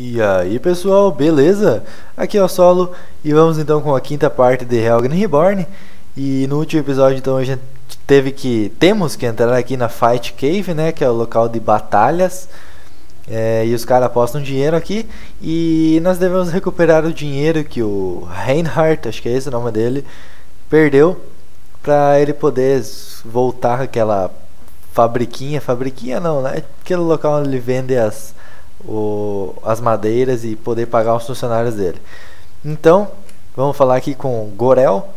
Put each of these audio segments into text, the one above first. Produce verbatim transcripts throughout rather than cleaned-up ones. E aí pessoal, beleza? Aqui é o Solo e vamos então com a quinta parte de Helgen Reborn. E no último episódio então a gente teve que, temos que entrar aqui na Fight Cave, né? Que é o local de batalhas, é, e os caras apostam dinheiro aqui. E nós devemos recuperar o dinheiro que o Reinhardt, acho que é esse o nome dele, perdeu, pra ele poder voltar aquela fabriquinha, fabriquinha não, né? Aquele local onde ele vende as... O, as madeiras e poder pagar os funcionários dele. Então vamos falar aqui com o Gorel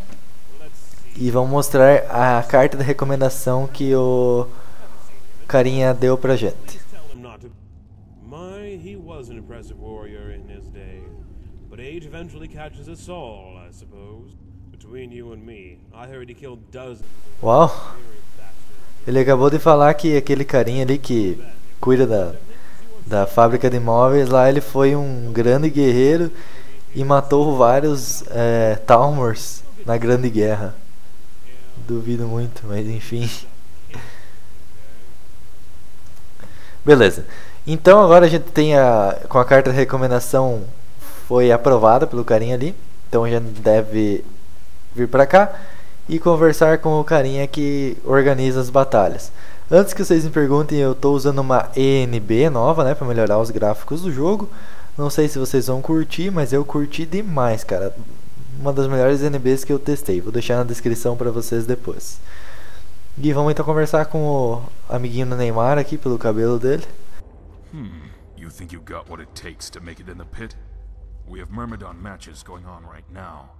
e vamos mostrar a carta de recomendação que o carinha deu pra gente. Uau! Ele acabou de falar que aquele carinha ali que cuida da da fábrica de móveis lá, ele foi um grande guerreiro e matou vários é, Talmors na Grande Guerra. Duvido muito, mas enfim. Beleza, então agora a gente tem a, com a carta de recomendação foi aprovada pelo carinha ali, então a gente deve vir pra cá e conversar com o carinha que organiza as batalhas. Antes que vocês me perguntem, eu estou usando uma E N B nova, né, para melhorar os gráficos do jogo. Não sei se vocês vão curtir, mas eu curti demais, cara. Uma das melhores E N Bs que eu testei. Vou deixar na descrição para vocês depois. E vamos então conversar com o amiguinho do Neymar aqui pelo cabelo dele. Hmm, you think you got what it takes to make it in the pit? We have Myrmidon matches going on right now.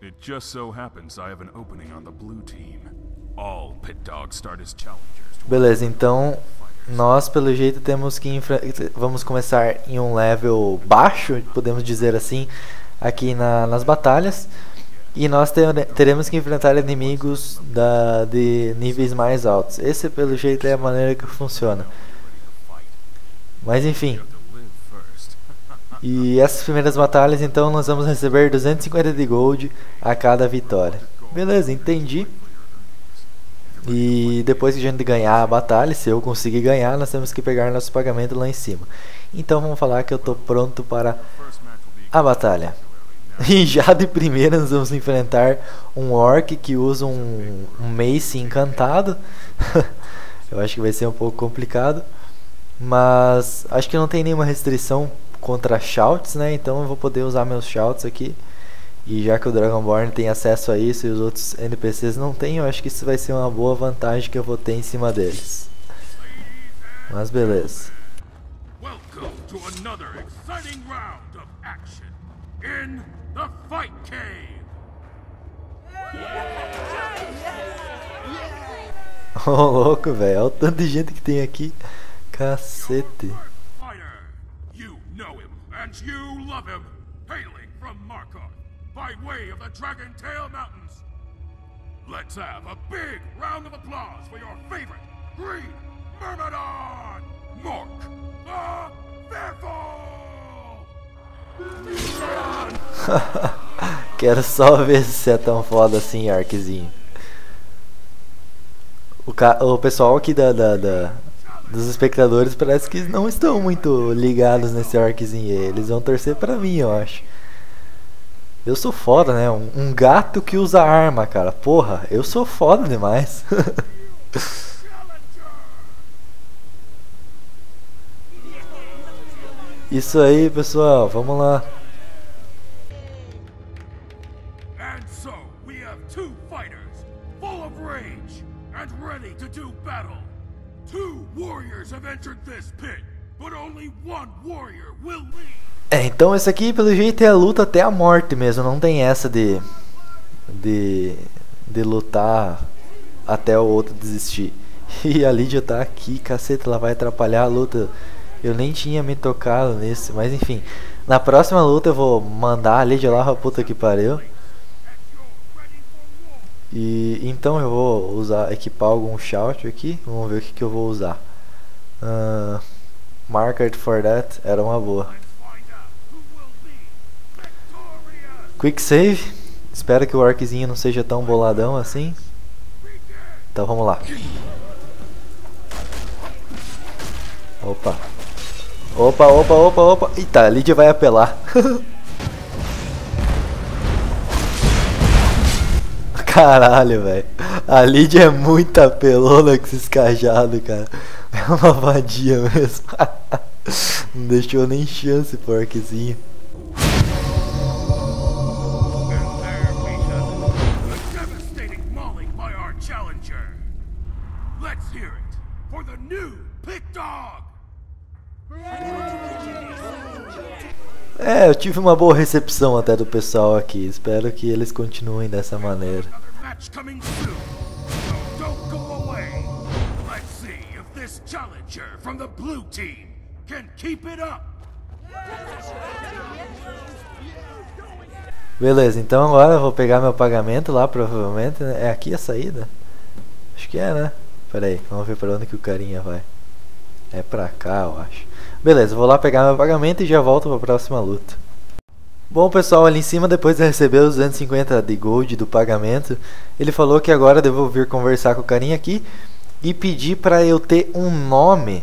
It just so happens I have an opening on the blue team. All pit dogs start as challengers. Beleza, então nós pelo jeito temos que infra... vamos começar em um level baixo, podemos dizer assim, aqui na, nas batalhas. E nós te... teremos que enfrentar inimigos da... de níveis mais altos. Esse pelo jeito é a maneira que funciona. Mas enfim. E essas primeiras batalhas então nós vamos receber duzentos e cinquenta de gold a cada vitória. Beleza, entendi. E depois que a gente ganhar a batalha, se eu conseguir ganhar, nós temos que pegar nosso pagamento lá em cima. Então vamos falar que eu tô pronto para a batalha. E já de primeira nós vamos enfrentar um orc que usa um, um mace encantado. Eu acho que vai ser um pouco complicado, mas acho que não tem nenhuma restrição contra Shouts, né? Então eu vou poder usar meus Shouts aqui. E já que o Dragonborn tem acesso a isso e os outros N P Cs não têm, eu acho que isso vai ser uma boa vantagem que eu vou ter em cima deles. Mas beleza. Welcome to another exciting round of action in the Fight Cave. Ô louco, velho, olha o tanto de gente que tem aqui. Cacete. You know him and you love him. Hailing from Markov. By way of the Dragon Tail Mountains. Let's have a big round of applause for your favorite green Myrmidon, Mark the Fearful. Quero só ver se você é tão foda assim, Arkzinho. O, ca o pessoal aqui da, da, da dos espectadores parece que não estão muito ligados nesse Arkzinho. Eles vão torcer pra mim, eu acho. Eu sou foda, né? Um, um gato que usa arma, cara. Porra, eu sou foda demais. Isso aí, pessoal. Vamos lá. And so we have two fighters, full of rage and ready to do battle. Two warriors have entered this pit, but only one warrior will leave. É, então esse aqui pelo jeito é a luta até a morte mesmo, não tem essa de, de, de lutar até o outro desistir. E a Lydia tá aqui, caceta, ela vai atrapalhar a luta, eu nem tinha me tocado nisso, mas enfim. Na próxima luta eu vou mandar a Lydia lá pra puta que pariu. E então eu vou usar, equipar algum shout aqui, vamos ver o que, que eu vou usar. Uh, Market for Dead era uma boa. Quick save, espero que o orczinho não seja tão boladão assim. Então vamos lá. Opa, Opa, opa, opa, opa. Eita, a Lydia vai apelar. Caralho, velho. A Lydia é muito apelona com esses cajados, cara. É uma vadia mesmo. Não deixou nem chance, porquezinho. É, eu tive uma boa recepção até do pessoal aqui. Espero que eles continuem dessa maneira. Beleza, então agora eu vou pegar meu pagamento lá, provavelmente. É aqui a saída? Acho que é, né? Pera aí, vamos ver pra onde que o carinha vai. É pra cá, eu acho. Beleza, vou lá pegar meu pagamento e já volto pra próxima luta. Bom pessoal, ali em cima, depois de receber os duzentos e cinquenta de gold do pagamento, ele falou que agora devo vir conversar com o carinha aqui e pedir pra eu ter um nome,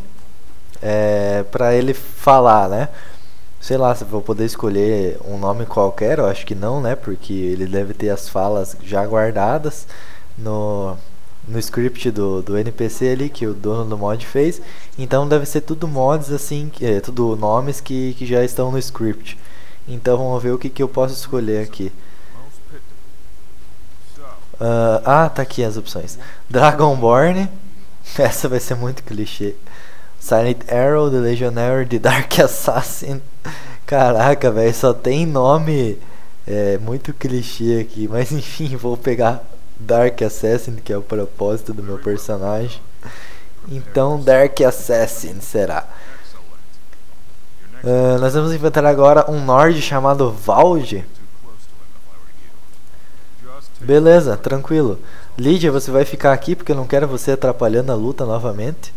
é, pra ele falar, né? Sei lá, se eu vou poder escolher um nome qualquer, eu acho que não, né? Porque ele deve ter as falas já guardadas no... no script do, do N P C ali que o dono do mod fez, então deve ser tudo mods assim, que, é, tudo nomes que, que já estão no script. Então vamos ver o que, que eu posso escolher aqui. Uh, ah, tá aqui as opções: Dragonborn, essa vai ser muito clichê. Silent Arrow, The Legionary, The Dark Assassin. Caraca, velho, só tem nome é, muito clichê aqui, mas enfim, vou pegar Dark Assassin, que é o propósito do meu personagem. Então Dark Assassin será. uh, Nós vamos enfrentar agora um Nord chamado Valde. Beleza, tranquilo. Lydia, você vai ficar aqui porque eu não quero você atrapalhando a luta novamente.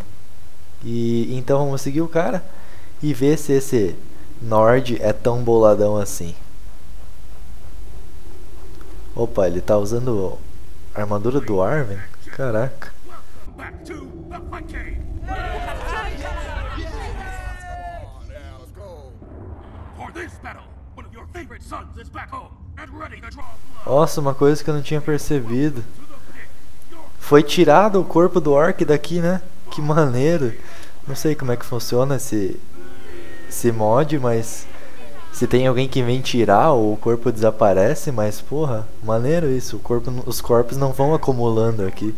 E então vamos seguir o cara e ver se esse Nord é tão boladão assim. Opa, ele tá usando a armadura do Arvin? Caraca. Nossa, uma coisa que eu não tinha percebido. Foi tirado o corpo do orc daqui, né? Que maneiro. Não sei como é que funciona esse, esse mod, mas se tem alguém que vem tirar, o corpo desaparece, mas porra, maneiro isso, o corpo, os corpos não vão acumulando aqui.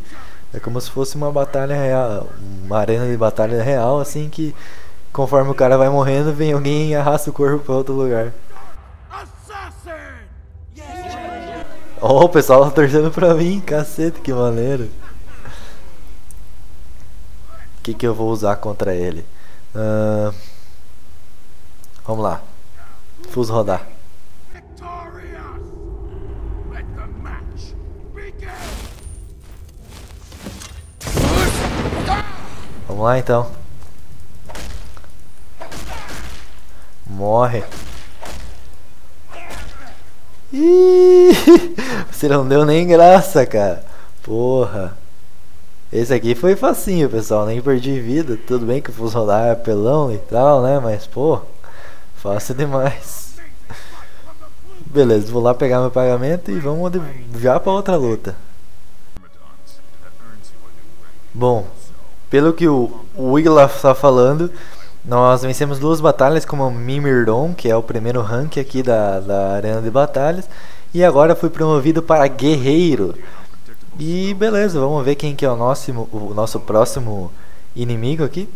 É como se fosse uma batalha real, uma arena de batalha real, assim que conforme o cara vai morrendo, vem alguém e arrasta o corpo pra outro lugar. Oh, o pessoal tá torcendo pra mim, cacete, que maneiro. O que que eu vou usar contra ele? Uh, vamos lá. Fus Roda. Vamos lá então. Morre. Ih, você não deu nem graça, cara. Porra. Esse aqui foi facinho, pessoal. Nem perdi vida. Tudo bem que o Fus Roda é apelão e tal, né? Mas, pô, fácil demais. Beleza, vou lá pegar meu pagamento e vamos já para outra luta. Bom, pelo que o Wiglaf está falando, nós vencemos duas batalhas como o Myrmidon, que é o primeiro rank aqui da, da arena de batalhas. E agora fui promovido para guerreiro. E beleza, vamos ver quem que é o nosso, o nosso próximo inimigo aqui.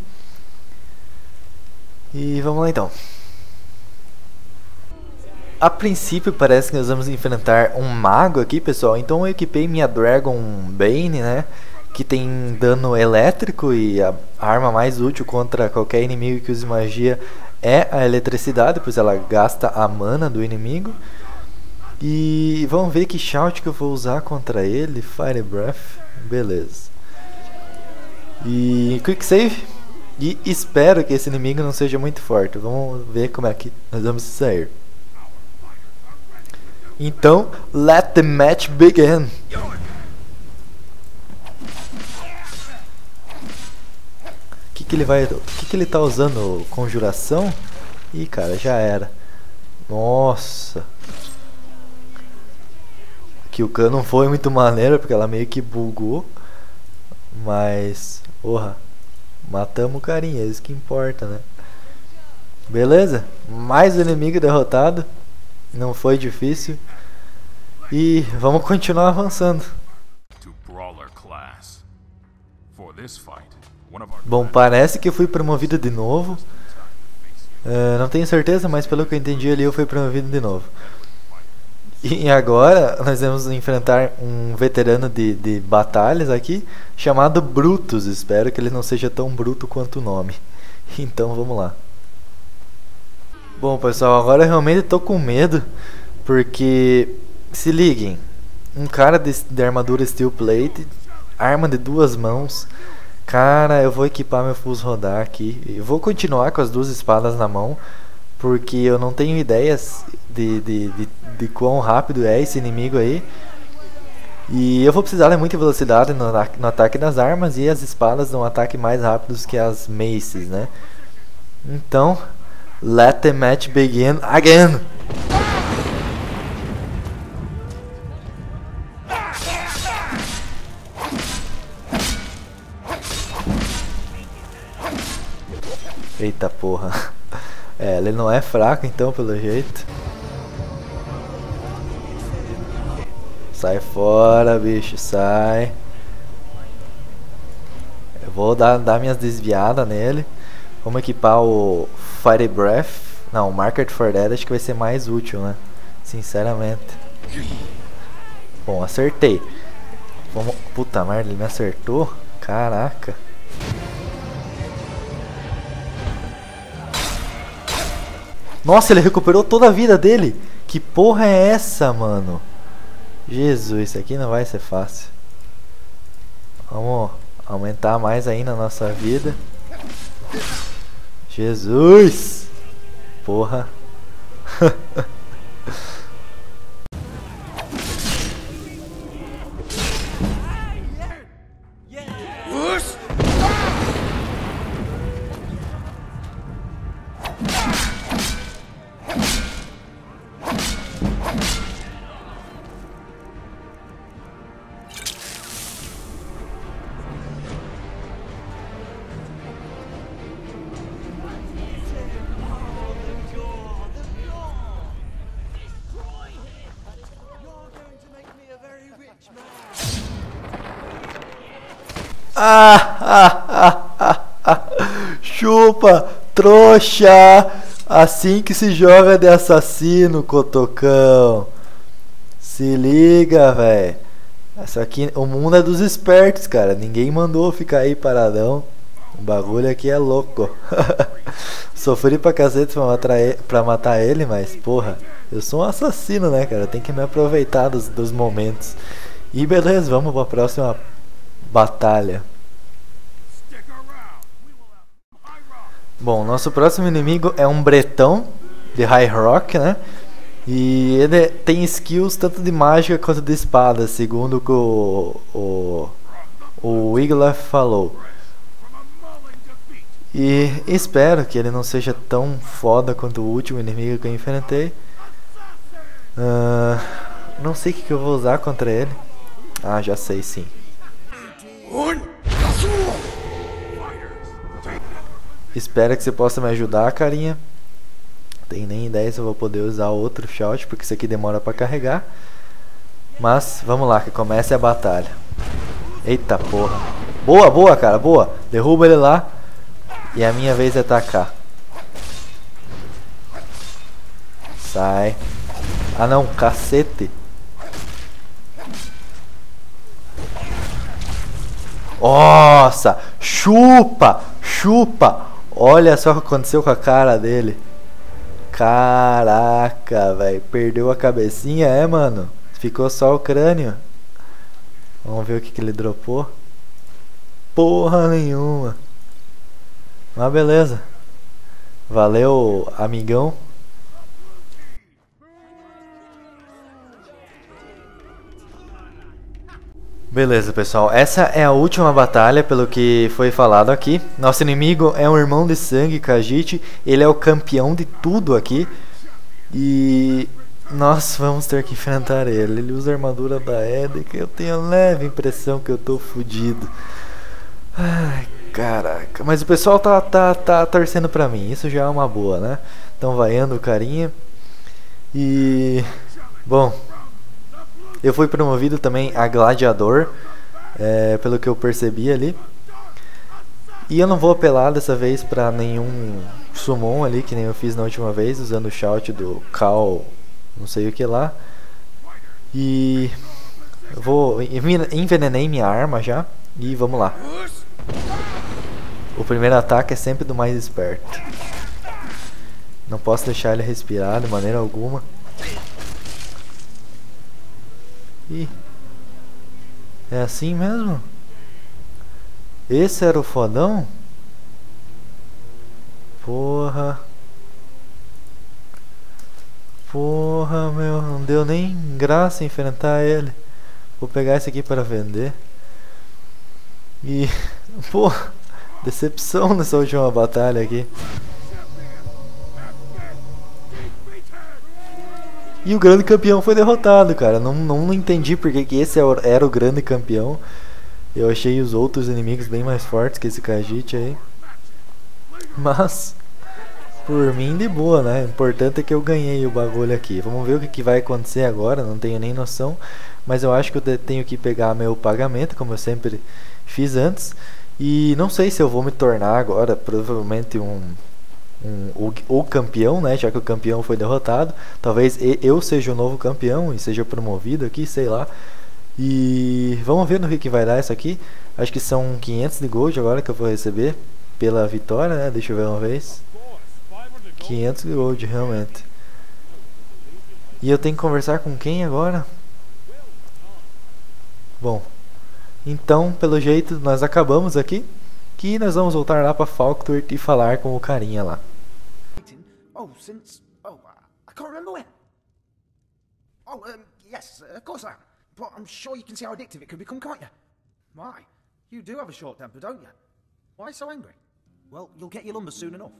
E vamos lá então. A princípio parece que nós vamos enfrentar um mago aqui, pessoal. Então eu equipei minha Dragon Bane, né, que tem dano elétrico, e a arma mais útil contra qualquer inimigo que use magia é a eletricidade, pois ela gasta a mana do inimigo. E vamos ver que shout que eu vou usar contra ele. Fire Breath, beleza. E Quick Save. E espero que esse inimigo não seja muito forte. Vamos ver como é que nós vamos sair. Então, let the match begin. que que ele vai, o que que ele tá usando? Conjuração? Ih, cara, já era. Nossa. Que o cano foi muito maneiro, porque ela meio que bugou. Mas, porra, matamos o carinha, isso que importa, né? Beleza, mais um inimigo derrotado. Não foi difícil. E vamos continuar avançando. Bom, parece que eu fui promovido de novo. Uh, não tenho certeza, mas pelo que eu entendi ali, eu fui promovido de novo. E agora nós vamos enfrentar um veterano de, de batalhas aqui, chamado Brutus. Espero que ele não seja tão bruto quanto o nome. Então vamos lá. Bom, pessoal, agora eu realmente tô com medo, porque, se liguem, um cara de, de armadura steel plate, arma de duas mãos. Cara, eu vou equipar meu Fus Roda aqui. Eu vou continuar com as duas espadas na mão, porque eu não tenho ideias de, de, de, de quão rápido é esse inimigo aí. E eu vou precisar de muita velocidade no, no ataque das armas, e as espadas dão um ataque mais rápido que as maces, né? Então, let the match begin again! Eita porra! É, ele não é fraco então, pelo jeito. Sai fora, bicho, sai. Eu vou dar, dar minhas desviadas nele. Vamos equipar o Fire Breath. Não, o Market for Dead acho que vai ser mais útil, né? Sinceramente. Bom, acertei. Vamos... Puta merda, ele me acertou. Caraca. Nossa, ele recuperou toda a vida dele. Que porra é essa, mano? Jesus, isso aqui não vai ser fácil. Vamos aumentar mais ainda a nossa vida. Jesus! Porra. Ah, ah, ah, ah, ah. Chupa, trouxa. Assim que se joga de assassino, cotocão. Se liga, velho. Essa aqui, o mundo é dos espertos, cara. Ninguém mandou ficar aí paradão. O bagulho aqui é louco. Sofri pra cacete pra matar, ele, pra matar ele, mas porra, eu sou um assassino, né, cara? Tem que me aproveitar dos, dos momentos. E beleza, vamos pra próxima batalha. Bom, nosso próximo inimigo é um bretão de High Rock, né? E ele tem skills tanto de mágica quanto de espada, segundo que o, o, o Wiglaf falou. E espero que ele não seja tão foda quanto o último inimigo que eu enfrentei. Uh, não sei o que, que eu vou usar contra ele. Ah, já sei sim. Espero que você possa me ajudar, carinha. Tem nem ideia se eu vou poder usar outro shout, porque isso aqui demora pra carregar. Mas vamos lá, que comece a batalha. Eita porra. Boa, boa, cara, boa. Derruba ele lá. E a minha vez é atacar. Sai. Ah não, cacete. Nossa, chupa, chupa. Olha só o que aconteceu com a cara dele. Caraca, velho. Perdeu a cabecinha, é, mano? Ficou só o crânio. Vamos ver o que, que ele dropou. Porra nenhuma. Mas beleza. Valeu, amigão. Beleza, pessoal, essa é a última batalha, pelo que foi falado aqui. Nosso inimigo é um irmão de sangue, Kajite. Ele é o campeão de tudo aqui. E nós vamos ter que enfrentar ele. Ele usa a armadura da Edek. Eu tenho a leve impressão que eu tô fudido. Ai, caraca. Mas o pessoal tá, tá, tá torcendo pra mim. Isso já é uma boa, né? Tão vaiando o carinha. E... bom... eu fui promovido também a gladiador, é, pelo que eu percebi ali. E eu não vou apelar dessa vez pra nenhum summon ali, que nem eu fiz na última vez, usando o shout do Cal, não sei o que lá. E eu vou, envenenei minha arma já, e vamos lá. O primeiro ataque é sempre do mais esperto. Não posso deixar ele respirar de maneira alguma. Ih, é assim mesmo? Esse era o fodão? Porra. Porra, meu. Não deu nem graça enfrentar ele. Vou pegar esse aqui para vender. E... porra. Decepção nessa última batalha aqui. E o grande campeão foi derrotado, cara. Não, não entendi porque que esse era o grande campeão. Eu achei os outros inimigos bem mais fortes que esse Kajite aí. Mas, por mim, de boa, né? O importante é que eu ganhei o bagulho aqui. Vamos ver o que, que vai acontecer agora. Não tenho nem noção. Mas eu acho que eu tenho que pegar meu pagamento, como eu sempre fiz antes. E não sei se eu vou me tornar agora, provavelmente, um... Um, o, o campeão, né, já que o campeão foi derrotado. Talvez eu seja o novo campeão e seja promovido aqui, sei lá. E vamos ver no que, que vai dar isso aqui. Acho que são quinhentos de gold agora que eu vou receber pela vitória, né? Deixa eu ver uma vez. Quinhentos de gold, realmente. E eu tenho que conversar com quem agora? Bom, então pelo jeito nós acabamos aqui. Que nós vamos voltar lá para Falkturt e falar com o carinha lá. Oh, since oh, I can't remember when. Oh, um, yes, of course I am. But I'm sure you can see how addictive it can become, can't you? My, you do have a short temper, don't you? Why so angry? Well, you'll get your lumber soon enough.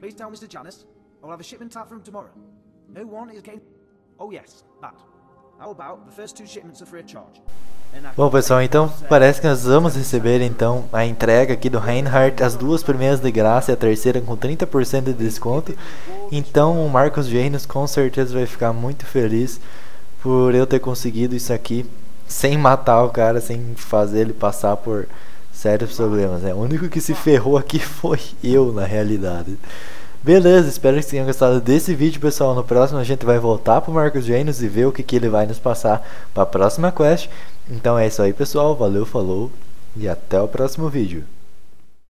Please tell Mister Janice I'll have a shipment out for him tomorrow. No one is getting. Oh yes, that. How about the first two shipments are free of charge? Bom, pessoal, então parece que nós vamos receber então a entrega aqui do Reinhardt, as duas primeiras de graça e a terceira com trinta por cento de desconto. Então o Marcus Genius com certeza vai ficar muito feliz por eu ter conseguido isso aqui sem matar o cara, sem fazer ele passar por sérios problemas, né? O único que se ferrou aqui foi eu, na realidade. Beleza, espero que vocês tenham gostado desse vídeo, pessoal. No próximo a gente vai voltar pro Marcus Genius e ver o que, que ele vai nos passar para a próxima quest. Então é isso aí, pessoal. Valeu, falou e até o próximo vídeo.